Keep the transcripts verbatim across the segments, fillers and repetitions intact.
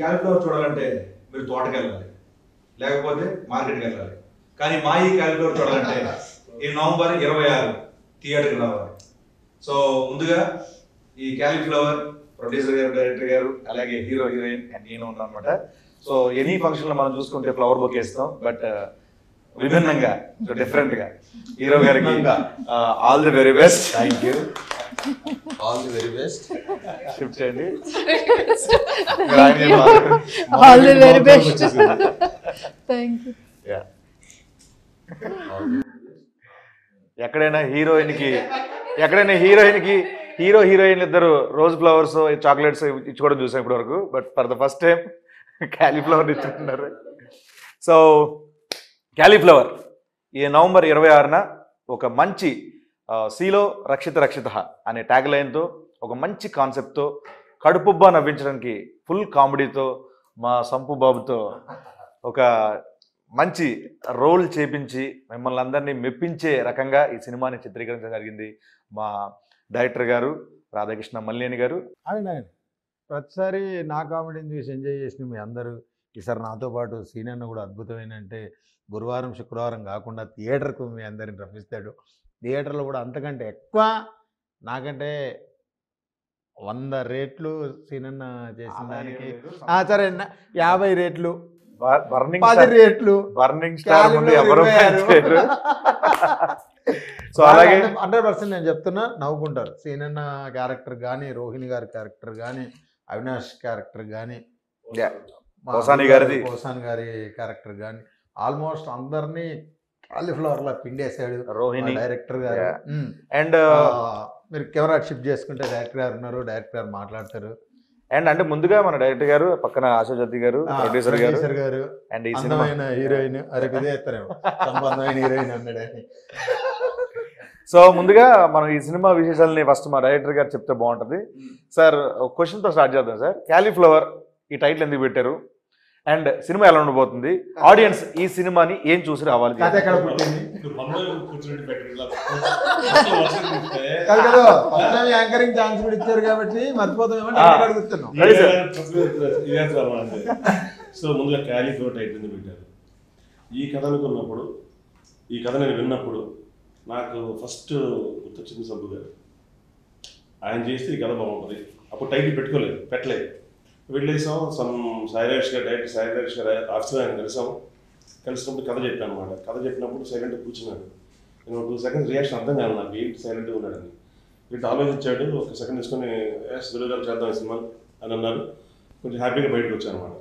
कैलिफ्लावर చూడాలంటే మీరు తోటకి వెళ్ళాలి లేకపోతే మార్కెట్ కి వెళ్ళాలి కానీ మా ఈ క్యాలిఫ్లవర్ చూడాలంటే ఈ నవంబర్ ఇరవై ఆరు థియేటర్ కి రావాలి। సో ముందుగా ఈ క్యాలిఫ్లవర్ ప్రొడ్యూసర్ గారు డైరెక్టర్ గారు అలాగే హీరో హీరోయిన్ అండ్ నేను ఉన్నాను అన్నమాట। సో ఎనీ ఫంక్షన్ లో మనం చూసుకుంటే ఫ్లవర్ బొకే ఇస్తాం బట్ విభిన్నంగా సో డిఫరెంట్ గా హీరో గారికి all the very best. Thank you all the very best shift cheyandi all the very best thank you yeah ఎక్కడైనా హీరోయిన్ కి ఎక్కడైనా హీరోయిన్ కి హీరో హీరోయిన్ ఇద్దరు రోజ్ ఫ్లవర్స్ చాక్లెట్స్ ఇచ్చుకోవడం చూసాం ఇప్పటి వరకు but for the first time cauliflower ఇచ్చుకుంటున్నారు। సో క్యాలీఫ్లవర్ ఈ నవంబర్ ఇరవై ఆరున ఒక మంచి సీలో రక్షిత రక్షిత అనే ట్యాగ్ లైన్తో ఒక మంచి కాన్సెప్ట్తో కడుపుబ్బా నవ్వించడానికి ఫుల్ కామెడీతో మా సంపు బాబుతో ఒక మంచి రోల్ చేపించి మిమ్మల్ని అందరినీ మెప్పించే రకంగా ఈ సినిమాని చిత్రీకరించడం జరిగింది మా డైరెక్టర్ గారు రాధాకృష్ణ మల్లేని గారు। అవునా ప్రతిసారి నా కామెడీని చూసి ఎంజాయ్ చేసిన మీ అందరూ ఈసారి నాతో పాటు సీనియర్ను కూడా అద్భుతమైన అంటే గురువారం శుక్రవారం కాకుండా థియేటర్కు మీ అందరిని రప్పిస్తాడు। థియేటర్లో కూడా అంతకంటే ఎక్కువ నాకంటే వంద రేట్లు సినిమా చేసిన దానికి సరే యాభై రేట్లు పది రేట్లు బర్నింగ్ స్టార్ ముందు ఎవరు సో అలాగే హండ్రెడ్ పర్సెంట్ నేను చెప్తున్నా నవ్వుకుంటారు సినిమా క్యారెక్టర్ కానీ రోహిణి గారి క్యారెక్టర్ కానీ అవినాష్ క్యారెక్టర్ కానీ కోసాని గారి కోసాని గారి క్యారెక్టర్ కానీ ఆల్మోస్ట్ అందరినీ కాలీఫ్లవర్ లా పిండేసాడు రోహిణి డైరెక్టర్ గారు। అండ్ మీరు కెమెరా షిఫ్ట్ చేసుకుంటే డైరెక్టర్ గారు ఉన్నారు డైరెక్టర్ గారు మాట్లాడతారు అండ్ అంటే ముందుగా మన డైరెక్టర్ గారు పక్కన ఆశోజ్యోతి గారు ప్రొడ్యూసర్ గారు అండ్ ఈ సినిమాయిన హీరోయిన్ అరకుదే ఇస్తారేమో సంబంధమైన హీరోయిన్ అన్నాడు। సో ముందుగా మనం ఈ సినిమా విశేషాలని ఫస్ట్ మా డైరెక్టర్ గారు చెప్తే బాగుంటుంది సార్। క్వశ్చన్తో స్టార్ట్ చేద్దాం సార్, క్యాలీఫ్లవర్ ఈ టైటిల్ ఎందుకు పెట్టారు అండ్ సినిమా ఎలా ఉండబోతుంది, ఆడియన్స్ ఈ సినిమాని ఏం చూసి రావాలి, ఈ కథ అనుకున్నప్పుడు ఈ కథ నేను విన్నప్పుడు నాకు ఫస్ట్ గుర్తొచ్చింది సంపు గారు ఆయన చేస్తే ఈ కథ బాగుంటుంది అప్పుడు టైటిల్ పెట్టుకోలేదు పెట్టలేదు వెళ్ళేసాం సమ్ సాయిరాజ్ గారు డైరెక్టర్ సాయిరాజ్ గారు ఆఫీస్లో ఆయన కలిసాం కలిసినప్పుడు కథ చెప్పాను అనమాట। కథ చెప్పినప్పుడు సైలెంట్గా కూర్చున్నాడు, నేను ఒక టూ సెకండ్స్ రియాక్షన్ అర్థం కాదు నాకు ఏంటి సైలెంట్గా ఉన్నాడని, వీటి ఆలోచించాడు ఒక సెకండ్ తీసుకొని సులువుగారు చేద్దాం ఈ సినిమా అని అన్నారు, కొంచెం హ్యాపీగా బయటకు వచ్చాను అనమాట।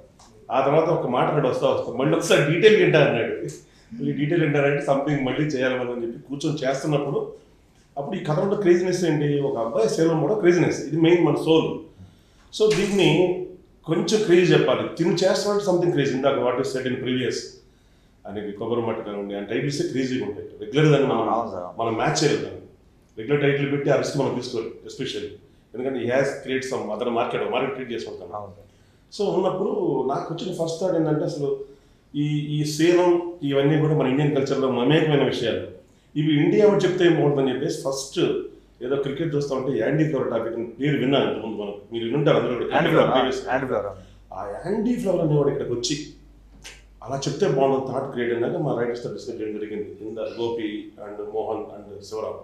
ఆ తర్వాత ఒక మాట అన్నాడు వస్తా వస్తాం మళ్ళీ ఒకసారి డీటెయిల్ వింటా అన్నాడు, మళ్ళీ డీటెయిల్ వింటారంటే సంథింగ్ మళ్ళీ చేయాలి మనం అని చెప్పి కూర్చొని చేస్తున్నప్పుడు అప్పుడు ఈ కథలో క్రేజినెస్ ఏంటి ఒక అబ్బాయి సేలం కూడా క్రేజినెస్ ఇది మెయిన్ మన సోల్, సో దీన్ని కొంచెం క్రేజ్ చెప్పాలి తిని చేస్తామంటే సంథింగ్ క్రేజ్ ఇందాక what is set in previous అని కొబ్బరి మట్టు కానివ్వండి ఆ టైటిల్స్ క్రేజీగా ఉంటాయి రెగ్యులర్ దాన్ని మనం మనం మ్యాచ్ చేయలేదు రెగ్యులర్ టైటిల్ పెట్టి ఆ రిస్క్ మనం తీసుకోలేదు ఎస్పెషల్లీ ఎందుకంటే ఈ హ్యాస్ క్రియేట్ సమ్ అతను మార్కెట్ మార్కెట్ క్రియేట్ చేసుకుంటాను। సో ఉన్నప్పుడు నాకు వచ్చిన ఫస్ట్ థాట్ ఏంటంటే అసలు ఈ ఈ సేలం ఇవన్నీ కూడా మన ఇండియన్ కల్చర్లో మమేకమైన విషయాలు ఇవి ఇండియా వాళ్ళు చెప్తే ఏం బాగుంటుందని చెప్పేసి ఫస్ట్ ఏదో క్రికెట్ చూస్తూ ఉంటే యాండీ ఫ్లవర్ టాపిక్ మీరు విన్నాను ఇంతకుముందు మనం మీరు వింటారు అందరూ ఆ యాండీ ఫ్లవర్ అనేవాడు ఇక్కడికి వచ్చి అలా చెప్తే బాగుంటుంది థాట్ క్రియేట్ అయినాక మా రైటర్స్తో డిస్కస్ చేయడం జరిగింది ఇంద Gopi and Mohan and Shivaram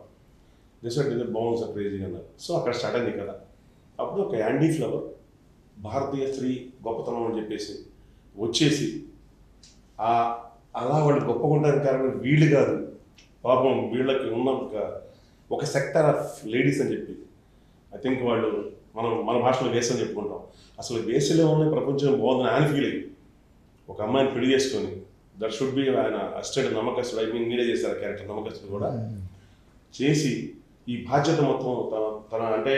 decide అయితే బాగుంది సార్ క్రేజీ అన్నారు। సో అక్కడ స్టార్ట్ అయింది కదా అప్పుడు ఒక యాండీ ఫ్లవర్ భారతీయ స్త్రీ గొప్పతనం అని చెప్పేసి వచ్చేసి అలా వాళ్ళు గొప్పగా ఉండడానికి కారణం వీళ్ళు కాదు పాపం వీళ్ళకి ఉన్న ఒక సెక్టర్ ఆఫ్ లేడీస్ అని చెప్పి ఐ థింక్ వాళ్ళు మనం మన భాషలో వేస్ అని చెప్పుకుంటాం అసలు వేసలో ఉన్న ప్రపంచం బాగుందని ఆయన ఫీల్ అయ్యి ఒక అమ్మాయిని పెళ్లి చేసుకొని దట్ షుడ్ బి ఆయన అస్టెడ్ నమ్మకస్తుడు ఐ మీన్ నీడే చేశారు క్యారెక్టర్ నమ్మకస్తుడు కూడా చేసి ఈ బాధ్యత మొత్తం తన తన అంటే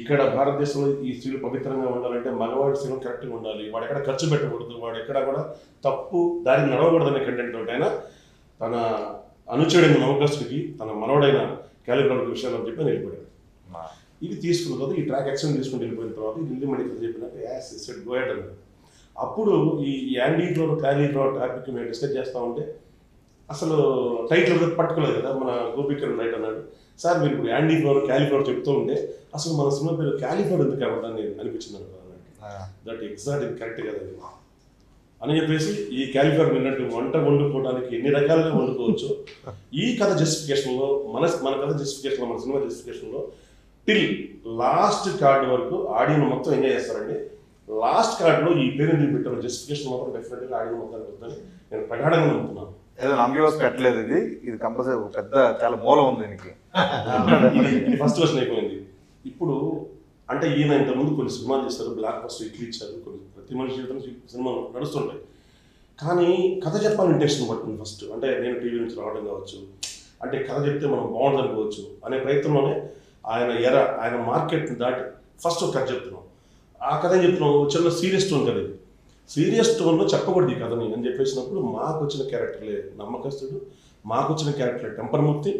ఇక్కడ భారతదేశంలో ఈ స్త్రీలు పవిత్రంగా ఉండాలంటే మగవాడి స్త్రీలు కరెక్ట్గా ఉండాలి వాడు ఎక్కడ ఖర్చు పెట్టకూడదు వాడు ఎక్కడ కూడా తప్పు దారిని నడవకూడదనే కంటెంట్ తోటి ఆయన తన అనుచరుడైన నమ్మకస్తుడికి తన మనవడైన క్యాలిఫ్లవర్ విషయాలు అని చెప్పి వెళ్ళిపోయాడు। ఇది తీసుకున్న తర్వాత ఈ ట్రాక్ యాక్షన్ తీసుకుని వెళ్ళిపోయిన తర్వాత ఇది మళ్ళీ చెప్పినాక యాస్ సెట్ గోయాడ్ అన్నారు అప్పుడు ఈ యాండీఫ్లవర్ క్యాలీఫ్లవర్ టాపిక్ మేము డిస్కస్ చేస్తూ ఉంటే అసలు టైటిల్ పట్టుకోలేదు కదా మన గోపికరణ్ రైట్ అన్నాడు సార్ మీరు ఇప్పుడు యాండీఫ్లవర్ క్యాలీఫ్లవర్ చెప్తూ ఉంటే అసలు మన సినిమా పేరు క్యాలీఫ్లవర్ ఎందుకు కాబట్టి అని అనిపించింది అన్నమాట దట్ ఎగ్జాక్ట్ ఇది కరెక్ట్ కదా అని చెప్పేసి ఈ క్యాలిఫర్ విన్నట్టు వంట వండుకోవడానికి ఎన్ని రకాలుగా వండుకోవచ్చు. ఈ కథ జస్టిఫికేషన్లో మన మన కథ జస్టిఫికేషన్లో మన సినిమా జస్టిఫికేషన్లో టిల్ లాస్ట్ కార్డ్ వరకు ఆడియన్స్ మొత్తం ఎంజాయ్ చేస్తారండి. లాస్ట్ కార్డ్లో ఈ పేరుని పెట్టారు జస్టిఫికేషన్ మాత్రం డెఫినెట్గా ఆడియన్స్ మొత్తం వద్దని నేను ప్రగాఢంగా నమ్ముతున్నాను. ఏదో నమ్మేవాస్ పెట్టలేదు, ఇది ఇది కంపల్సరీ పెద్ద చాలా మూలం ఉంది దీనికి. ఇది ఫస్ట్ వర్షన్ అయిపోయింది. ఇప్పుడు అంటే ఈయన ఇంతకుముందు కొన్ని సినిమాలు చేస్తారు, బ్లాక్ బస్టర్ ఇట్లు ఇచ్చారు, కొన్ని ప్రతి మనిషి జీవితంలో సినిమాలు నడుస్తుంటాయి. కానీ కథ చెప్పాలని ఇంటెన్షన్ పట్టుకుంది ఫస్ట్. అంటే నేను టీవీ నుంచి రావడం కావచ్చు, అంటే కథ చెప్తే మనం బాగుంటుంది అనుకోవచ్చు అనే ప్రయత్నంలోనే ఆయన ఎర ఆయన మార్కెట్ని దాటి ఫస్ట్ ఒక కథ చెప్తున్నాం. ఆ కథ చెప్తున్నాం చిన్న సీరియస్ టోన్ కదా, ఇది సీరియస్ టోన్లో చెప్పకూడదు ఈ కథని అని చెప్పేసినప్పుడు మాకు వచ్చిన క్యారెక్టర్లే నమ్మకస్తుడు, మాకు వచ్చిన క్యారెక్టర్లే టెంపర్మూర్తి,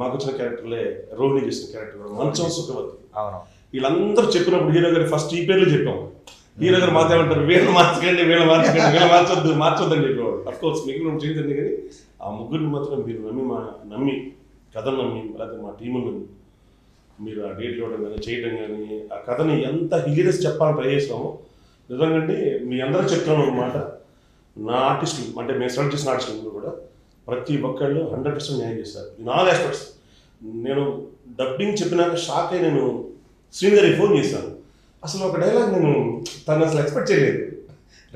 మాకు వచ్చిన క్యారెక్టర్లే రోహిణి చేసిన క్యారెక్టర్ మంచం సుఖవతి. అవును, వీళ్ళందరూ చెప్పినప్పుడు హీరో గారు ఫస్ట్ ఈ పేర్లు చెప్పాము. హీరో గారు మాట్లాడుతారు వీళ్ళు మార్చకండి వీళ్ళు మార్చకండి వీళ్ళు మార్చొద్దు మార్చొద్దని చెప్పేవాడు. అఫ్కోర్స్ మిగిలిన చేయదండి, కానీ ఆ ముగ్గురిని మాత్రం మీరు నమ్మి మా నమ్మి కథను నమ్మి లేకపోతే మా టీమును నమ్మి మీరు ఆ డేట్లు ఇవ్వడం కానీ చేయడం కానీ ఆ కథని ఎంత హిలీరియస్ చెప్పాలని ట్రై చేస్తామో నిజంగా అండి. మీ అందరూ చెప్తున్నాం అనమాట. నా ఆర్టిస్టులు అంటే మేము సెలెక్ట్ చేసిన ఆర్టిస్టులు కూడా ప్రతి ఒక్కళ్ళు హండ్రెడ్ పర్సెంట్ న్యాయం చేస్తారు ఇన్ ఆల్ ఆస్పెక్ట్స్. నేను డబ్బింగ్ చెప్పినాక షాక్ అయ్యి నేను శ్రీగారి ఫోన్ చేశాను. అసలు ఒక డైలాగ్ నేను తను అసలు ఎక్స్పెక్ట్ చేయలేదు,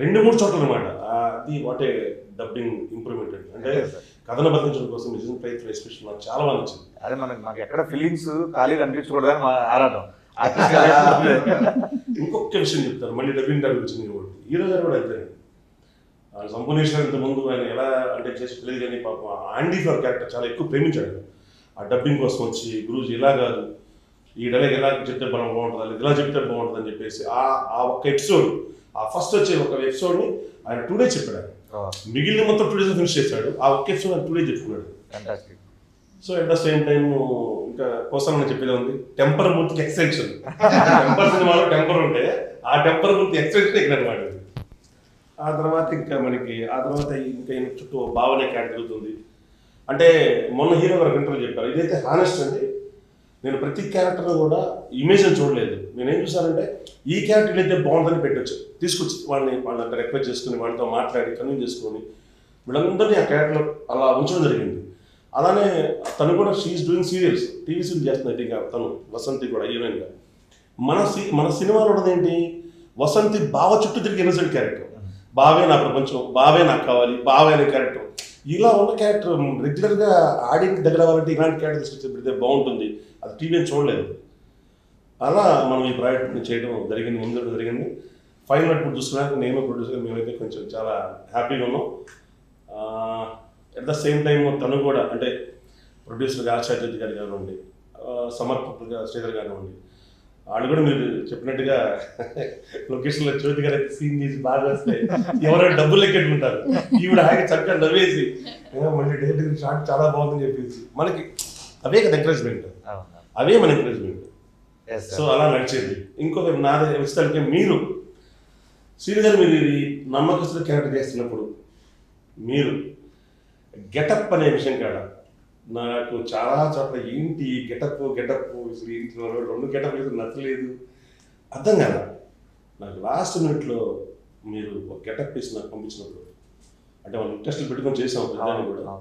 రెండు మూడు చోట్ల అనమాట. అది వాట్ ఏ డబ్బింగ్ ఇంప్రూవ్మెంట్ అండి. అంటే కథను బతికించడం కోసం నిజంగా ప్రయత్నం ఎక్స్పెక్ట్ నాకు చాలా బాగా నచ్చింది. అదే మనకు నాకు ఎక్కడ ఫీలింగ్స్ ఖాళీగా అనిపించకూడదని ఆరాటం. ఇంకొక విషయం చెప్తారు మళ్ళీ డబ్బింగ్ టాపిక్ వచ్చింది కాబట్టి హీరో గారు కూడా వెళ్తారండి. సంపూర్ణేష్ గారు ఇంతకుముందు ఆయన ఎలా అంటే చేసి తెలియదు కానీ పాపం ఆండీ ఫర్ క్యారెక్టర్ చాలా ఎక్కువ ప్రేమించాడు. ఆ డబ్బింగ్ కోసం వచ్చి గురూజీ ఇలా కాదు ఈ డైలాగ్ ఎలా చెప్తే బలం బాగుంటుంది, ఇలా చెప్తే బాగుంటుంది అని చెప్పేసి ఆ ఆ ఒక్క ఎపిసోడ్ ఆ ఫస్ట్ వచ్చే ఒక ఎపిసోడ్ని ఆయన టూ డేస్ చెప్పాడు. మిగిలిన మొత్తం టూ డేస్ ఫినిష్ చేశాడు. ఆ ఒక్క ఎపిసోడ్ ఆయన టూ డేస్ చెప్పుకున్నాడు. So at the same time ఇంకా కోసం నేను చెప్పేది ఉంది టెంపర్ మూర్తికి ఎక్స్టెన్షన్. టెంపర్ సినిమాలో టెంపర్ ఉంటే ఆ టెంపర్ మూర్తి ఎక్స్టెన్షన్ ఇక్కడ వాడు. ఆ తర్వాత ఇంకా మనకి ఆ తర్వాత ఇంకా చుట్టూ భావన క్యాట్ జరుగుతుంది. అంటే మొన్న హీరో గారు ఇంటర్వ్యూ చెప్పారు, ఇదైతే హానెస్ట్ అండి. నేను ప్రతి క్యారెక్టర్ కూడా ఇమేజ్ అని చూడలేదు. నేనేం చూసానంటే ఈ క్యారెక్టర్ అయితే బాగుందని పెట్టొచ్చు, తీసుకొచ్చి వాళ్ళని వాళ్ళంతా రిక్వెస్ట్ చేసుకుని వాళ్ళతో మాట్లాడి కన్విన్స్ చేసుకొని వీళ్ళందరినీ ఆ క్యారెక్టర్ అలా ఉంచడం జరిగింది. అలానే తను కూడా she is doing serials, TV serial చేస్తుంది ఇంకా తను వసంతి కూడా హీరోయిన్గా. మన సి మన సినిమాలో ఉన్నదేంటి వసంతి బావ చుట్టూ తిరిగి ఇన్నోసెంట్ క్యారెక్టర్, బావే నా ప్రపంచం, బావే నాకు కావాలి, బావే అనే క్యారెక్టర్. ఇలా ఉన్న క్యారెక్టర్ రెగ్యులర్గా ఆడియన్స్ దగ్గర అవ్వాలంటే ఇలాంటి క్యారెక్టర్ తీసుకొచ్చి పెడితే బాగుంటుంది. అది టీవీని చూడలేదు. అలా మనం ఈ ప్రాజెక్ట్ని చేయడం జరిగింది, ముందు జరిగింది. ఫైనల్ ఇప్పుడు చూసినాక నేను ప్రొడ్యూసర్ మేమైతే కొంచెం చాలా హ్యాపీగా ఉన్నాం. అట్ ద సేమ్ టైం తను కూడా అంటే ప్రొడ్యూసర్గా ఆచార్య గారు కానివ్వండి, సమర్పకులుగా శ్రీధర్ కానివ్వండి, వాళ్ళు కూడా మీరు చెప్పినట్టుగా లొకేషన్లో జ్యోతి గారు అయితే సీన్ చేసి బాగా వస్తాయి. ఎవరైనా డబ్బులు ఎక్కెట్టుకుంటారు, ఈవిడ హాయిగా చక్కగా నవ్వేసి మళ్ళీ డైరెక్ట్ షాట్ చాలా బాగుందని చెప్పేసి మనకి అవే కదా ఎంకరేజ్మెంట్, అవే మన ఎంకరేజ్మెంట్. సో అలా నడిచేది. ఇంకొక నాదే విస్తారికే మీరు శ్రీధర్ గారు మీరు నమ్మకస్తులు క్యారెక్టర్ చేస్తున్నప్పుడు మీరు గెటప్ అనే విషయం కాడ నాకు చాలా చోట్ల ఏంటి గెటప్ గెటప్ ఇసులు ఇంట్లో రెండు గెటప్ లేదు నచ్చలేదు అర్థం కదా. నాకు లాస్ట్ మినిట్లో మీరు ఒక గెటప్ వేసి నాకు పంపించినప్పుడు అంటే వాళ్ళు ఇంట్రెస్ట్లు పెట్టుకొని చేసాం కూడా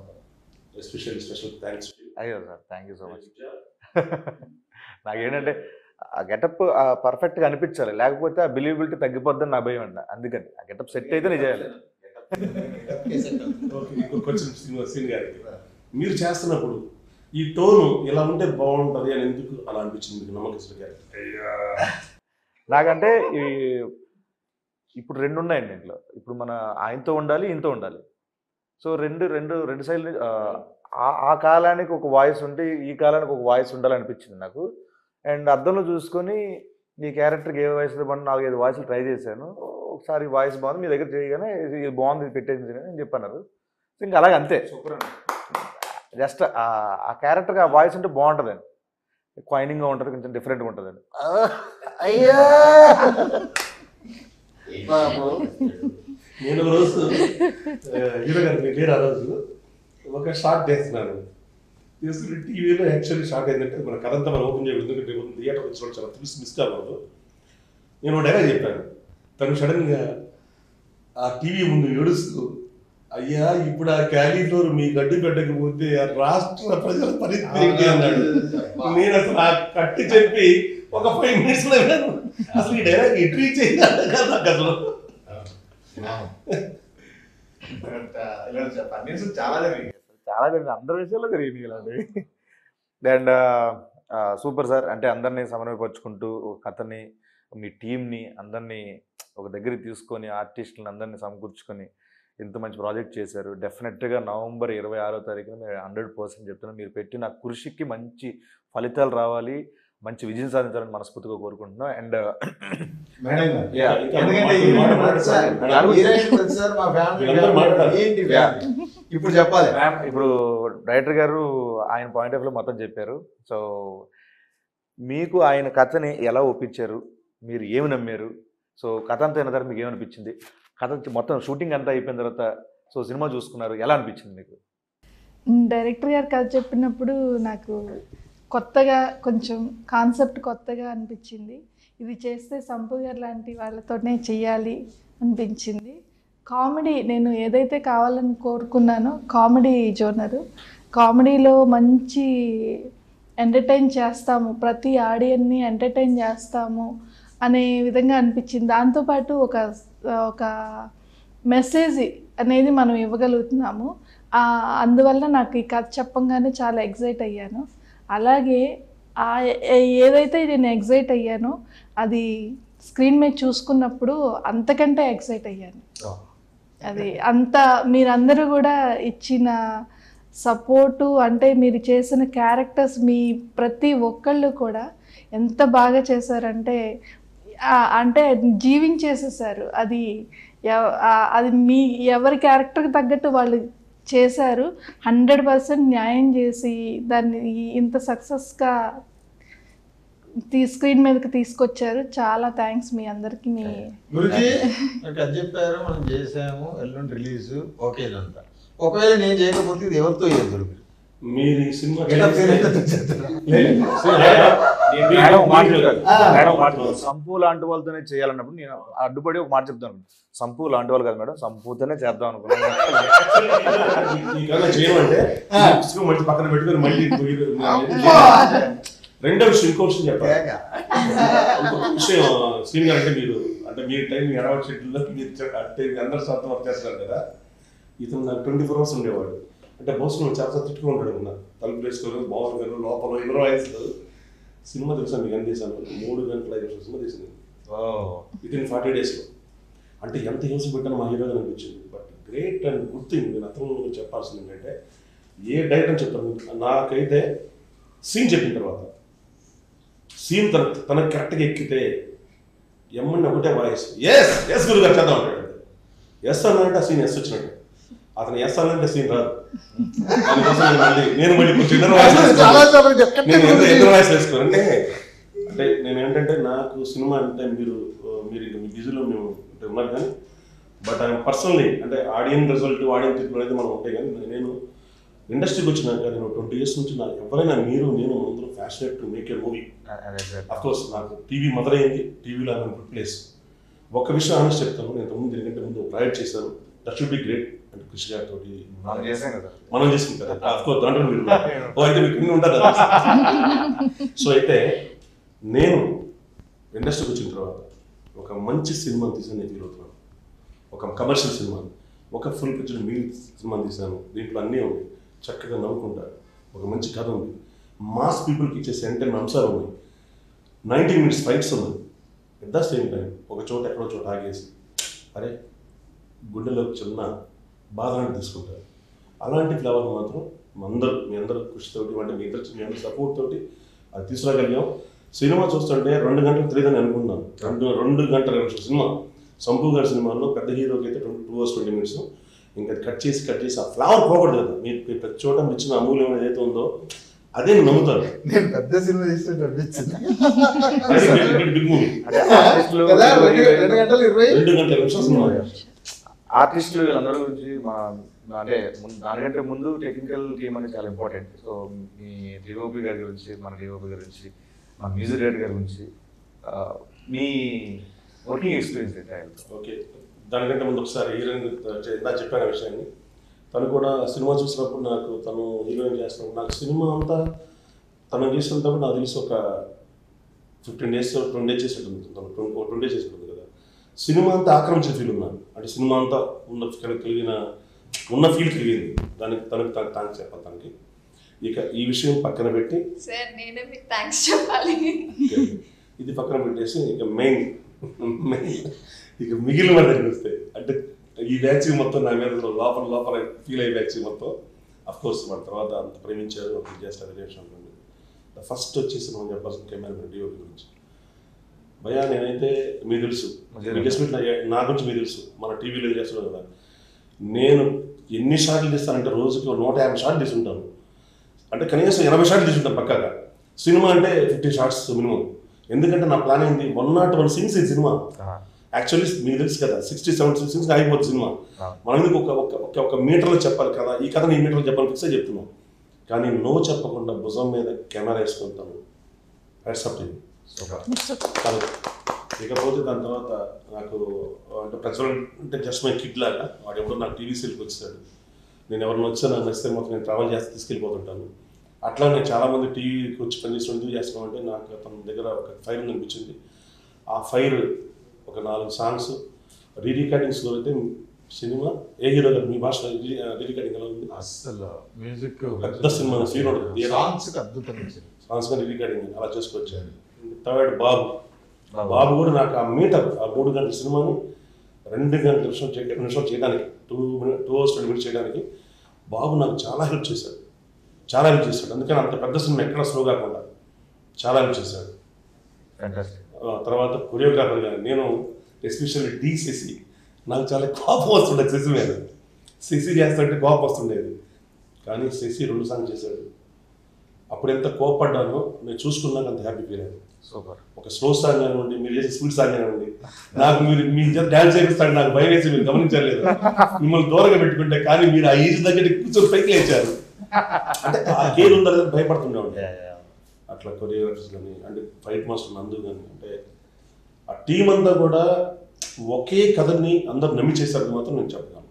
ఎస్పెషల్ స్పెషల్ థ్యాంక్స్. అయ్యో sir thank you so much. నాకేంటంటే ఆ గెటప్ పర్ఫెక్ట్గా అనిపించాలి, లేకపోతే ఆ బిలీవబిలిటీ తగ్గిపోద్దని నా భయం అండి. అందుకని ఆ గెటప్ సెట్ అయితే నేను చేయాలి. మీరు చేస్తున్నప్పుడు ఈ టోను ఇలా ఉంటే బాగుంటుంది అని ఎందుకు అలా అనిపించింది మీకు నమ్మకస్తుల క్యారెక్టర్? నాకంటే ఈ ఇప్పుడు రెండు ఉన్నాయండి ఇంట్లో. ఇప్పుడు మన ఆయనతో ఉండాలి, ఈయనతో ఉండాలి. సో రెండు రెండు రెండు సైడ్లు ఆ కాలానికి ఒక వాయిస్ ఉంటే ఈ కాలానికి ఒక వాయిస్ ఉండాలనిపించింది నాకు. అండ్ అర్థంలో చూసుకొని మీ క్యారెక్టర్కి ఏ వాయిస్ బాగుంది నాలుగైదు వాయిస్లు ట్రై చేశాను. ఒకసారి వాయిస్ బాగుంది మీ దగ్గర చేయగానే ఇది బాగుంది ఇది పెట్టేది అని చెప్పన్నారు. సో ఇంకా అలాగే అంతే సూపర్ అండి. జస్ట్ ఆ క్యారెక్టర్కి ఆ వాయిస్ ఉంటే బాగుంటుందండి, క్వైనింగ్గా ఉంటుంది, కొంచెం డిఫరెంట్గా ఉంటుందండి. అయ్యా నేను రోజు హీరో గారికి నేను ఆ రోజు ఒక షార్ట్ చేస్తున్నాను. తీసుకుంటే టీవీలో యాక్చువల్లీ షార్ట్ ఏంటంటే మన కథంతా మనం ఓపెన్ చేయలేదు, ఎందుకంటే థియేటర్ వచ్చిన చాలా మిస్ మిస్ కాకూడదు. నేను డైలాగ్ చెప్పాను, తను సడన్ గా ఆ టీవీ ముందు ఏడుస్తూ అయ్యా ఇప్పుడు ఆ క్యాలీఫ్లవర్ మీ గడ్డి పెట్టకపోతే ఆ రాష్ట్ర ప్రజల పరిస్థితి అన్నాడు. నేను అసలు ఆ కట్టు చెప్పి ఒక ఫైవ్ మినిట్స్ లో అసలు ఈ డైలాగ్ ఎట్రీ చేయాలి కదా అసలు చాలా జరిగింది చాలా జరిగింది అందరి విషయాల్లో జరిగింది ఇలాంటి. అండ్ సూపర్ సార్ అంటే అందరినీ సమన్వయపరుచుకుంటూ కథని మీ టీమ్ని అందరినీ ఒక దగ్గరికి తీసుకొని ఆర్టిస్టులను అందరినీ సమకూర్చుకొని ఇంత మంచి ప్రాజెక్ట్ చేశారు. డెఫినెట్గా నవంబర్ ఇరవై ఆరో తారీఖున మీరు హండ్రెడ్ పర్సెంట్ చెప్తున్నాను. మీరు పెట్టిన కృషికి మంచి ఫలితాలు రావాలి, మంచి విజయం సాధించాలని మనస్ఫూర్తిగా కోరుకుంటున్నాం. అండ్ ఇప్పుడు చెప్పాలి ఇప్పుడు డైరెక్టర్ గారు ఆయన పాయింట్ ఆఫ్ వ్యూ మొత్తం చెప్పారు. సో మీకు ఆయన కథని ఎలా ఒప్పించారు, మీరు ఏమి నమ్మారు, సో కథ అంతా అయిన తర్వాత మీకు ఏమనిపించింది, కథ మొత్తం షూటింగ్ అంతా అయిపోయిన తర్వాత సో సినిమా చూసుకున్నారు, ఎలా అనిపించింది మీకు? డైరెక్టర్ గారు కథ చెప్పినప్పుడు నాకు కొత్తగా కొంచెం కాన్సెప్ట్ కొత్తగా అనిపించింది. ఇది చేస్తే సంపూ గారు లాంటి వాళ్ళతోనే చెయ్యాలి అనిపించింది. కామెడీ నేను ఏదైతే కావాలని కోరుకున్నానో కామెడీ జోనరు, కామెడీలో మంచి ఎంటర్టైన్ చేస్తాము, ప్రతి ఆడియన్ని ఎంటర్టైన్ చేస్తాము అనే విధంగా అనిపించింది. దాంతోపాటు ఒక ఒక మెసేజ్ అనేది మనం ఇవ్వగలుగుతున్నాము. అందువల్ల నాకు ఈ కథ చెప్పంగానే చాలా ఎగ్జైట్ అయ్యాను. అలాగే ఏదైతే నేను ఎగ్జైట్ అయ్యానో అది స్క్రీన్ మీద చూసుకున్నప్పుడు అంతకంటే ఎగ్జైట్ అయ్యాను. అది అంత మీరందరూ కూడా ఇచ్చిన సపోర్టు, అంటే మీరు చేసిన క్యారెక్టర్స్ మీ ప్రతి ఒక్కళ్ళు కూడా ఎంత బాగా చేశారంటే అంటే జీవించేసేసారు. అది అది మీ ఎవరి క్యారెక్టర్కి తగ్గట్టు వాళ్ళు చేశారు. హండ్రెడ్ పర్సెంట్ న్యాయం చేసి దాన్ని ఇంత సక్సెస్గా తీ స్క్రీన్ మీదకి తీసుకొచ్చారు. చాలా థ్యాంక్స్ మీ అందరికీ. మీ గురుజీ అది చెప్పారు మనం చేసాము, ఎల్లుండి రిలీజ్. ఓకే ఇదంతా ఒకవేళ నేను చేయకపోతే ఇది ఎవరితో చేస్తారు మీరు? ఈ సినిమా సంపూ లాంటి వాళ్ళతోనే చేయాలన్నప్పుడు నేను అడ్డుపడి ఒక మాట చెప్తాను, సంపూ లాంటి వాళ్ళు కాదు మేడం, సంపూతోనే చేద్దాం అనుకున్నాను. రెండో విషయం ఇంకో విషయం చెప్పాలి, విషయం సీన్ గారు అంటే మీరు అంటే మీ టైం ఎడవ షెడ్యూల్లో అంటే అందరు సొంతం వర్క్ చేస్తారు కదా. ఇతను నాకు ట్వంటీ ఫోర్ అవర్స్ ఉండేవాడు. అంటే బహుశా నువ్వు చాలా తిట్టుకుని ఉంటాడు, ఉన్న తలుపు వేసుకోలేదు బాగుంది లోపల ఎవరో వయసు. సినిమా తెలుసా మీకు? ఎంత చేశాను? మూడు గంటల ఐదు నిమిషాలు సినిమా తీసింది వితిన్ ఫార్టీ డేస్లో. అంటే ఎంత హింస పెట్టాను మా హీరోగా అనిపించింది. But great and good thing. నేను అతను చెప్పాల్సింది ఏంటంటే ఏ డైరెక్టర్ అని చెప్తాను, నాకైతే సీన్ చెప్పిన తర్వాత సీన్ తన తనకు కరెక్ట్గా ఎక్కితే ఎమ్మని ఒకటే వాయిస్ ఎస్ ఎస్ గురుగారు చేద్దాం అంటాడు. ఎస్ అన్నారంటే ఆ సీన్ ఎస్ వచ్చినట్టు, అతను ఎస్ అన్నంటే సీన్ రాదు. నేను మళ్ళీ నేను వాయిస్ వేసుకోను. అంటే అంటే నేను ఏంటంటే నాకు సినిమా అంటే మీరు మీరు మీ బిజీలో మేము అంటే ఉన్నారు కానీ బట్ ఆయన పర్సనలీ అంటే ఆడియన్స్ రిజల్ట్ ఆడియన్స్ ట్రీట్మెంట్ అయితే మనం ఉంటాయి. కానీ నేను ఇండస్ట్రీకి వచ్చినాక నేను ట్వంటీ ఇయర్స్ నుంచి నాకు ఎవరైనా మీరు నేను ముందు passionate to make a movie. Of course నాకు టీవీ మొదలైంది, టీవీలో ఆయన ప్లేస్. ఒక విషయం ఆనెస్ట్ చెప్తాను, నేను ముందు ఎందుకంటే ముందు ప్రయాట్ చేశాను, దట్ షుడ్ బి గ్రేట్. అంటే కృషి గారితో మనం చేసాం కదా, మనం చేసుకుంటారు అఫ్కోర్స్ దాంట్లో మీరు ఉంటారు. సో అయితే నేను ఇండస్ట్రీకి వచ్చిన తర్వాత ఒక మంచి సినిమా తీసాను, నేను ఫీల్ అవుతున్నాను. ఒక కమర్షియల్ సినిమా, ఒక ఫుల్ పిక్చర్ మీల్ సినిమా తీసాను. దీంట్లో అన్నీ ఉంది, చక్కగా నవ్వుకుంటారు, ఒక మంచి కథ ఉంది, మాస్ పీపుల్కి ఇచ్చే సెంటెన్ అంశాలు ఉన్నాయి, నైంటీ మినిట్స్ ఫైట్స్ ఉన్నాయి. ఎట్ ద సేమ్ టైం ఒక చోట ఎక్కడో చోట ఆగేసి అరే గుండెలో చిన్న బాధలను తీసుకుంటారు. అలాంటి ఫ్లేవర్ మాత్రం అందరూ మీ అందరూ కృషితోటి అంటే మీ అందరూ మీ అందరి సపోర్ట్ తోటి అది తీసుకురాగలిగాం. సినిమా చూస్తుంటే రెండు గంటలు తెలియదని అనుకున్నాను, రెండు రెండు గంటల నిమిషం సినిమా. సంపూ గారి సినిమాలో పెద్ద హీరోకి అయితే twenty two hours twenty minutes ఇంకా కట్ చేసి కట్ చేసి ఆ ఫ్లేవర్ పోకూడదు కదా. మీరు ప్రతి చోట ఇచ్చిన అమూల్యం ఏదైతే ఉందో అదే నమ్ముతారు. నేను పెద్ద సినిమా తీసుకుంటే ఆర్టిస్టులు వీళ్ళందరి గురించి మా అంటే దానికంటే ముందు టెక్నికల్ టీమ్ అనేది చాలా ఇంపార్టెంట్. సో మీ డిఓపి గారి గురించి, మన డిఓపి గారి గురించి, మా మ్యూజిక్ డైరెక్టర్ గారి గురించి, మీ వర్కింగ్ ఎక్స్పీరియన్స్ అయితే ఆయనతో. ఓకే, దానికంటే ముందు ఒకసారి హీరోయిన్ ఎంత చెప్పాను ఆ విషయాన్ని, తను కూడా సినిమా చూసినప్పుడు నాకు తను హీరోయిన్ చేస్తున్నప్పుడు నాకు సినిమా అంతా తను చేసినప్పుడు నాకు తెలిసి ఒక ఫిఫ్టీన్ డేస్ ట్వంటీ డేస్ చేసి ఉంటుంది, తను ట్వంటీ ట్వంటీ డేస్ చేసి ఉంటుంది కదా. సినిమా అంతా ఆక్రమించిన ఫీల్ ఉన్నాను, అంటే సినిమా అంతా ఉన్న కలిగిన ఉన్న ఫీల్ కలిగింది దానికి తనకు తను థ్యాంక్స్ చెప్పాలి తనకి. ఇక ఈ విషయం పక్కన పెట్టి సార్ నేనే మీకు థ్యాంక్స్ చెప్పాలి, ఇది పక్కన పెట్టేసి ఇక మెయిన్ ఇక మిగిలిన వాళ్ళ దగ్గరికి వస్తాయి. అంటే ఈ బ్యాచ్ మొత్తం నా మీద లోపల లోపల ఫీల్ అయ్యే బ్యాచ్ మొత్తం అఫ్కోర్స్ మన తర్వాత అంత ప్రేమించారు అంత చేస్తారు అదే విషయం. ఫస్ట్ వచ్చేసి మనం చెప్పాల్సిన కెమెరామెన్ డిఓపి గురించి, భయా నేనైతే మీ తెలుసు నా గురించి మీ తెలుసు, మన టీవీలో చేస్తున్నాం కదా, నేను ఎన్ని షాట్లు తీస్తానంటే రోజుకి నూట యాభై షాట్లు తీసుకుంటాను, అంటే కనీసం ఎనభై షాట్లు తీసుకుంటాను పక్కాగా. సినిమా అంటే ఫిఫ్టీ షాట్స్ మినిమం, ఎందుకంటే నా ప్లాన్ ఏంది వన్ నాట్ వన్ సీన్స్ ఈ సినిమా. యాక్చువల్లీ మీకు తెలుసు కదా సిక్స్టీ సెవెంటీ సీన్స్ అయిపోతుంది సినిమా, మన ఎందుకు ఒక ఒక ఒక మీటర్లో చెప్పాలి కదా, ఈ కథను ఈ మీటర్లో చెప్పాలి ఫిక్సే చెప్తున్నాం. కానీ నో చెప్పకుండా భుజం మీద కెమెరా వేసుకుంటాను, అట్సప్టింగ్. ఇకపోతే దాని తర్వాత నాకు అంటే ప్రజ్వలన్ అంటే జస్ట్ మై కిడ్ లాగా వాడు, ఎప్పుడో నాకు టీవీ సీల్కి వచ్చాడు, నేను ఎవరిని వచ్చా నాకు నచ్చితే మొత్తం నేను ట్రావెల్ చేస్తే తీసుకెళ్ళిపోతుంటాను. అట్లా నేను చాలామంది టీవీకి వచ్చి పనిచేసిన ఎందుకు చేస్తామంటే నాకు తన దగ్గర ఒక ఫైర్ అనిపించింది, ఆ ఫైర్ ఒక నాలుగు సాంగ్స్ రీ రికార్డింగ్స్ అయితే సినిమా ఏ హీరో మీ భాష రీ రికార్డింగ్ ఎలా ఉంది అసలు మ్యూజిక్ పెద్ద సినిమా హీరో సాంగ్స్ అద్భుతమైన సాంగ్స్ రీ రికార్డింగ్ అలా చేసుకొచ్చాను. థర్డ్ బాబు, బాబు కూడా నాకు ఆ మీటర్ ఆ మూడు గంటల సినిమాని రెండు గంటల నిమిషం నిమిషం చేయడానికి two minute two hours twenty minutes చేయడానికి బాబు నాకు చాలా హెల్ప్ చేశాడు, చాలా హెల్ప్ చేశాడు. అందుకని అంత పెద్ద సినిమా ఎక్కడ స్లో కాకుండా చాలా హెల్ప్ చేశాడు. తర్వాత కొరియోగ్రాఫర్ కానీ నేను ఎస్పెషల్లీ డీసీసీ నాకు చాలా కోపం వస్తుండేది శశి మీద, శశి చేస్తానంటే కోపం వస్తుండేది, కానీ శశి రెండు సాంగ్స్ చేశాడు. అప్పుడు ఎంత కోపడ్డానో నేను చూసుకున్నాక అంత హ్యాపీ ఫీల్ అయ్యాను. సూపర్, ఒక స్లో సాంగ్ కానివ్వండి మీరు చేసే స్పీడ్ సాంగ్ కానివ్వండి, నాకు మీరు మీ డాన్స్ చేపిస్తాను నాకు భయం వేసి మీరు గమనించలేదు, మిమ్మల్ని దూరంగా పెట్టుకుంటే కానీ మీరు ఆ ఈజ్ దగ్గర కూర్చొని పైకి లేచారు, అంటే ఆ గేమ్ ఉందా భయపడుతుండే. అట్లా కొరియోగ్రాఫర్స్ కానీ అంటే ఫైట్ మాస్టర్ నందు కానీ అంటే ఆ టీం అంతా కూడా ఒకే కథని అందరు నమ్మి చేశారని మాత్రం నేను చెప్తాను.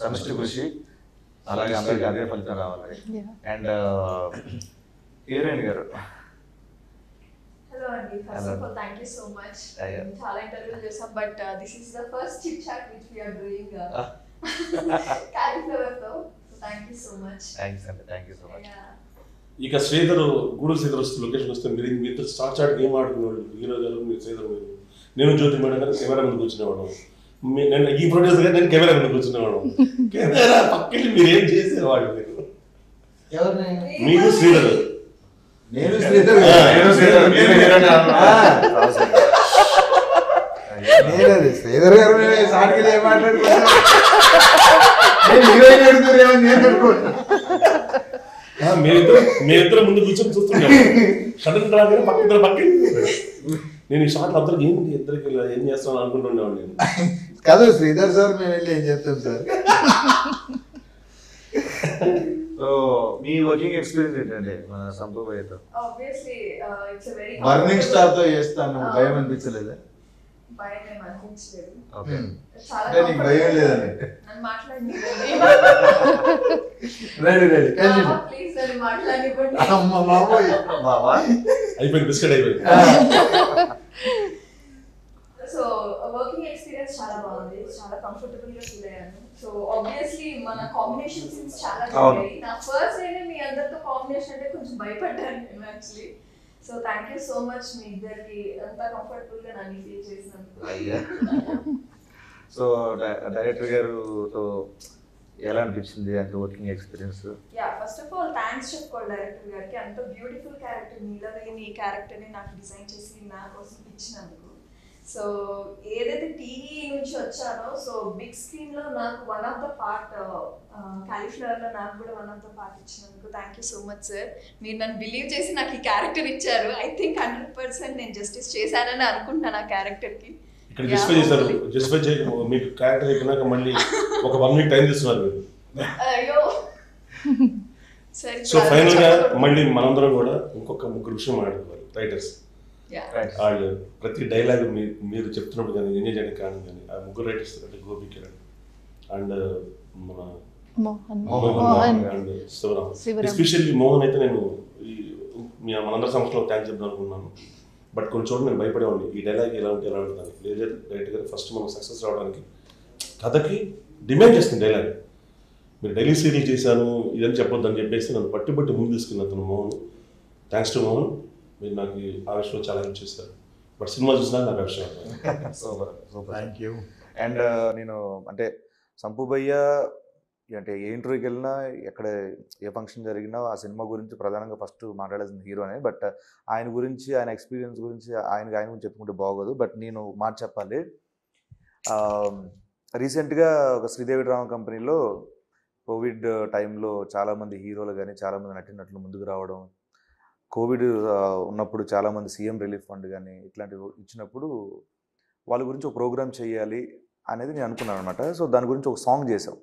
సమిష్టి కృషి అలాగే అందరికీ అదే ఫలితం రావాలి. అండ్ హీరోయిన్ గారు hello Andy, first of all thank you so much, చాలా ఇంటర్వ్యూస్ చేసాం but uh, this is the first chit chat which we are doing uh, Cauliflower తో, so thank you so much. Thanks Andy, thank you so much. ఇక శ్రీధర్ గూడు Sridhar location వస్తే మీరు మీతో star chat game ఆడుకునేవాళ్ళు hero గారు మీరు శ్రీధర్ మీరు నేను జ్యోతి మేడం గారు కెమెరా ముందుకు వచ్చినవాడు, నేను ఈ ప్రొడ్యూసర్ గారు నేను కెమెరా ముందుకు వచ్చినవాడు, కెమెరా పక్కకి మీరు ఏం చేసేవాళ్ళు మీరు మీరు శ్రీధర్ నేను శ్రీధర్ నేను శ్రీధర్ నేను హీరోని అన్నా నేనేది శ్రీధర్ గారు నేను సార్కిలే మాట్లాడుకున్నాను నేను హీరోని ఎడుతురేమో నేను అనుకున్నా ఆ మేత్ర మేత్ర ముందు కూర్చొని చూస్తున్నాను సడన్ రాగానే పక్కన పక్కన నేను ఈ షాట్ అద్దరికి ఏంటి ఇద్దరికి ఇలా ఏం చేస్తాను అనుకుంటున్నాను నేను కాదు శ్రీధర్ సార్ నేను వెళ్ళి ఏం చేస్తాం సార్. So, మీ వర్కింగ్ ఎక్స్పీరియన్స్ ఏంటండి మన సంపూర్ణతో? Obviously uh, it's a very burning star తో చేస్తాను, భయం అనిపించలేదా? భయం అనిపించలేదు. ఓకే, చాలా నీకు భయం లేదని నేను మాట్లాడనివ్వండి. రెడీ రెడీ కంటిన్యూ ప్లీజ్ నేను మాట్లాడనివ్వండి. అమ్మ బాబాయ్ బాబా అయిపోయింది బిస్కెట్ అయిపోయింది. సో వర్కింగ్ ఎక్స్పీరియన్స్ చాలా బాగుంది, చాలా కంఫర్టబుల్ గా ఫీల్ అయ్యాను. సో ఆబ్వియస్లీ మన కాంబినేషన్ సీన్స్ చాలా బాగున్నాయి, నా ఫస్ట్ అయినా మీ అందరితో కాంబినేషన్ అంటే కొంచెం భయపడ్డాను నేను actually. So thank you so much మీ ఇద్దరికి అంత కంఫర్టబుల్ గా నన్ను ఫీల్ చేసినందుకు. సో డైరెక్టర్ గారు తో ఎలా అనిపించింది అంటే working experience? Yeah, first of all thanks చెప్పుకోవాలి డైరెక్టర్ గారికి, అంత బ్యూటిఫుల్ క్యారెక్టర్ నీలవేణి ఈ క్యారెక్టర్ని నాకు డిజైన్ చేసి నా కోసం ఇచ్చినందుకు. సో ఏదైతే టీవీ నుంచి వచ్చానో సో బిగ్ స్క్రీన్లో నాకు వన్ ఆఫ్ ద పార్ట్ కాలీఫ్లవర్లో నాకు కూడా వన్ ఆఫ్ ద పార్ట్ ఇచ్చినందుకు thank you so much sir. మీరు నన్ను బిలీవ్ చేసి నాకు ఈ క్యారెక్టర్ ఇచ్చారు, ఐ థింక్ హండ్రెడ్ పర్సెంట్ నేను జస్టిస్ చేశానని అనుకుంటున్నాను ఆ క్యారెక్టర్కి. ఇక్కడ జస్టిఫై చేశారు, జస్టిఫై చేయకు మీకు క్యారెక్టర్ ఇచ్చినాక మళ్ళీ ఒక వన్ వీక్ టైం తీసుకున్నారు. అయ్యో సరే, సో ఫైనల్గా మళ్ళీ మనందరం కూడా ఇంకొక ముగ్గురు విషయం మాట్లాడుకోవాలి రైటర్స్. వాళ్ళు ప్రతి డైలాగ్ మీరు చెప్తున్నప్పుడు కానీ ఎంజాయ్ చేయడానికి కారణం కానీ ఆ ముగ్గురు రైటర్స్ అంటే గోపి కిరణ్ అండ్ మన మోహన్ అండ్ శివరామ్, ఎస్పెషల్లీ మోహన్ అయితే నేను మనందరి సంస్థలో థ్యాంక్స్ చెప్దాం అనుకున్నాను. బట్ కొన్ని చోట్ల నేను భయపడేవాడిని ఈ డైలాగ్ ఎలా ఉంటే ఎలా ఉంటుంది. లేజర్ రైటర్గా ఫస్ట్ మనం సక్సెస్ రావడానికి కథకి డిమాండ్ చేస్తుంది డైలాగ్. మీరు డైలీ సీరియల్ చేశాను ఇదని చెప్పొద్దని చెప్పేసి నన్ను పట్టి పట్టి ముందు తీసుకున్నాను అతను మోహన్. థ్యాంక్స్ టు మోహన్, మీరు నాకు ఆ విషయంలో చాలా హెల్ప్ చేస్తారు. బట్ సినిమా చూసినా నాకు అభిప్రాయం. Super super thank you. And నేను అంటే సంపు భయ్య అంటే ఏ ఇంటర్వ్యూకి వెళ్ళినా ఎక్కడ ఏ ఫంక్షన్ జరిగినా ఆ సినిమా గురించి ప్రధానంగా ఫస్ట్ మాట్లాడాల్సిన హీరోనే. బట్ ఆయన గురించి ఆయన ఎక్స్పీరియన్స్ గురించి ఆయనకి ఆయన గురించి చెప్పుకుంటే బాగోదు. బట్ నేను మాట చెప్పాలి, రీసెంట్గా ఒక శ్రీదేవి డ్రామా కంపెనీలో కోవిడ్ టైంలో చాలామంది హీరోలు కానీ చాలామంది నటినట్లు ముందుకు రావడం, కోవిడ్ ఉన్నప్పుడు చాలామంది సీఎం రిలీఫ్ ఫండ్ కానీ ఇట్లాంటివి ఇచ్చినప్పుడు వాళ్ళ గురించి ఒక ప్రోగ్రామ్ చేయాలి అనేది నేను అనుకున్నాను అనమాట. సో దాని గురించి ఒక సాంగ్ చేశాం.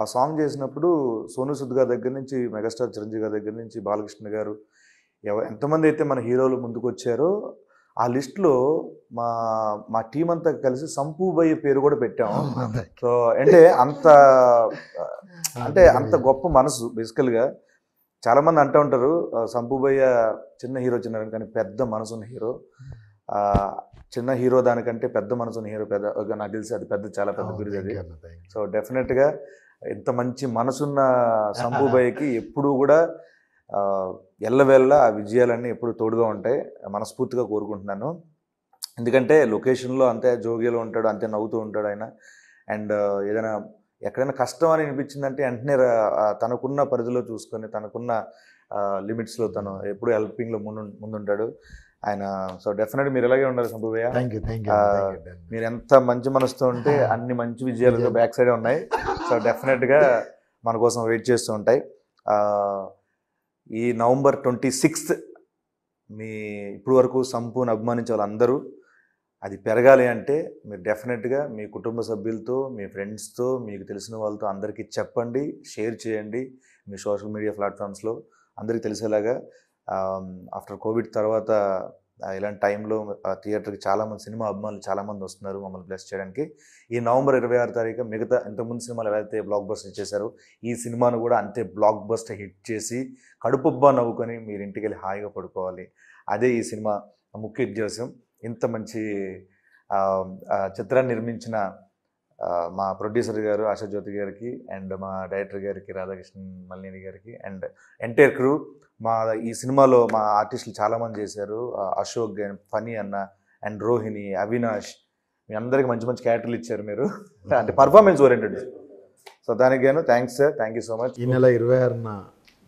ఆ సాంగ్ చేసినప్పుడు సోను సూద్ గారి దగ్గర నుంచి మెగాస్టార్ చిరంజీవి గారి దగ్గర నుంచి బాలకృష్ణ గారు ఎవ ఎంతమంది అయితే మన హీరోలు ముందుకు వచ్చారో ఆ లిస్ట్లో మా మా టీం అంతా కలిసి సంపూబయ్య పేరు కూడా పెట్టాము. సో అంటే అంత అంటే అంత గొప్ప మనసు. బేసికల్గా చాలామంది అంటూ ఉంటారు సంపూబయ్య చిన్న హీరో చిన్నారని, కానీ పెద్ద మనసున్న హీరో. చిన్న హీరో దానికంటే పెద్ద మనసున్న హీరో పెద్ద నాకు తెలిసి అది పెద్ద చాలా పెద్ద గురి అది. సో డెఫినెట్గా ఇంత మంచి మనసున్న సంపూబయ్యకి ఎప్పుడూ కూడా ఎల్లవేళ్ళ ఆ విజయాలన్నీ ఎప్పుడు తోడుగా ఉంటాయి మనస్ఫూర్తిగా కోరుకుంటున్నాను. ఎందుకంటే లొకేషన్లో అంతే జోగిలో ఉంటాడు, అంతే నవ్వుతూ ఉంటాడు ఆయన. అండ్ ఏదైనా ఎక్కడైనా కష్టం అని అనిపించిందంటే వెంటనే తనకున్న పరిధిలో చూసుకొని తనకున్న లిమిట్స్లో తను ఎప్పుడు హెల్పింగ్లో ముందు ముందుంటాడు ఆయన. సో డెఫినెట్గా మీరు ఇలాగే ఉండాలి సంపూబయ్య. మీరు ఎంత మంచి మనసుతో ఉంటే అన్ని మంచి విజయాలు బ్యాక్ సైడే ఉన్నాయి. సో డెఫినెట్గా మన కోసం వెయిట్ చేస్తూ ఉంటాయి. ఈ నవంబర్ ట్వంటీ సిక్స్త్ మీ ఇప్పుడు వరకు సంపూని అభిమానించే వాళ్ళందరూ అది పెరగాలి అంటే మీరు డెఫినెట్గా మీ కుటుంబ సభ్యులతో మీ ఫ్రెండ్స్తో మీకు తెలిసిన వాళ్ళతో అందరికీ చెప్పండి, షేర్ చేయండి మీ సోషల్ మీడియా ప్లాట్ఫామ్స్లో అందరికీ తెలిసేలాగా. ఆఫ్టర్ కోవిడ్ తర్వాత ఇలాంటి టైంలో థియేటర్కి చాలామంది సినిమా అభిమానులు చాలామంది వస్తున్నారు మమ్మల్ని బ్లెస్ చేయడానికి. ఈ నవంబర్ ఇరవై ఆరు తారీఖు మిగతా ఇంతకుముందు సినిమాలు ఎలా అయితే బ్లాక్ బస్టర్ చేశారో ఈ సినిమాను కూడా అంతే బ్లాక్ బస్టర్ హిట్ చేసి కడుపుబ్బా నవ్వుకొని మీరు ఇంటికి వెళ్ళి హాయిగా పడుకోవాలి. అదే ఈ సినిమా ముఖ్య ఉద్దేశం. ఇంత మంచి చిత్రాన్ని నిర్మించిన మా ప్రొడ్యూసర్ గారు ఆశాజ్యోతి గారికి అండ్ మా డైరెక్టర్ గారికి రాధాకృష్ణన్ మల్లినేని గారికి అండ్ ఎంటైర్ క్రూ. మా ఈ సినిమాలో మా ఆర్టిస్టులు చాలామంది చేశారు. అశోక్ అండ్ ఫనీ అన్న అండ్ రోహిణి అవినాష్ మీ అందరికీ మంచి మంచి క్యారెక్టర్లు ఇచ్చారు మీరు, అంటే పర్ఫార్మెన్స్ ఓరియంటెడ్. సో దానికి గాను thanks sir, thank you so much. ఈ నెల ఇరవై ఆరున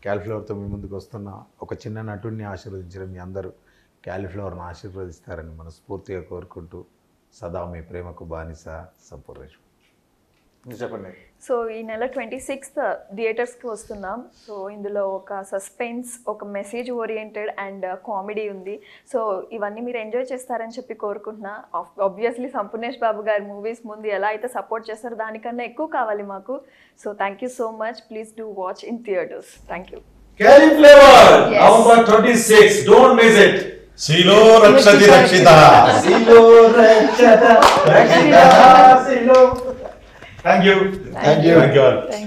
క్యాలిఫ్లవర్తో మీ ముందుకు వస్తున్న ఒక చిన్న నటుడిని ఆశీర్వదించడం మీ అందరూ క్యాలిఫ్లవర్ను ఆశీర్వదిస్తారని మనస్ఫూర్తిగా కోరుకుంటూ సదా మీ ప్రేమకు బానిస సంపూర్ణేష్. చెప్పండి. సో ఈ నెల ట్వంటీ సిక్స్త్ థియేటర్స్కి వస్తున్నాం. సో ఇందులో ఒక సస్పెన్స్, ఒక మెసేజ్ ఓరియంటెడ్ అండ్ కామెడీ ఉంది. సో ఇవన్నీ మీరు ఎంజాయ్ చేస్తారని చెప్పి కోరుకుంటున్నా. ఆబ్వియస్లీ సంపూర్ణేష్ బాబు గారి మూవీస్ ముందు ఎలా అయితే సపోర్ట్ చేస్తారో దానికన్నా ఎక్కువ కావాలి మాకు. So thank you so much. Please do watch in theatres. Thank you. శిలో రక్షతి రక్షిత శిలో రక్షత రక్షిత శిలో. Thank you. Thank you. Thank you.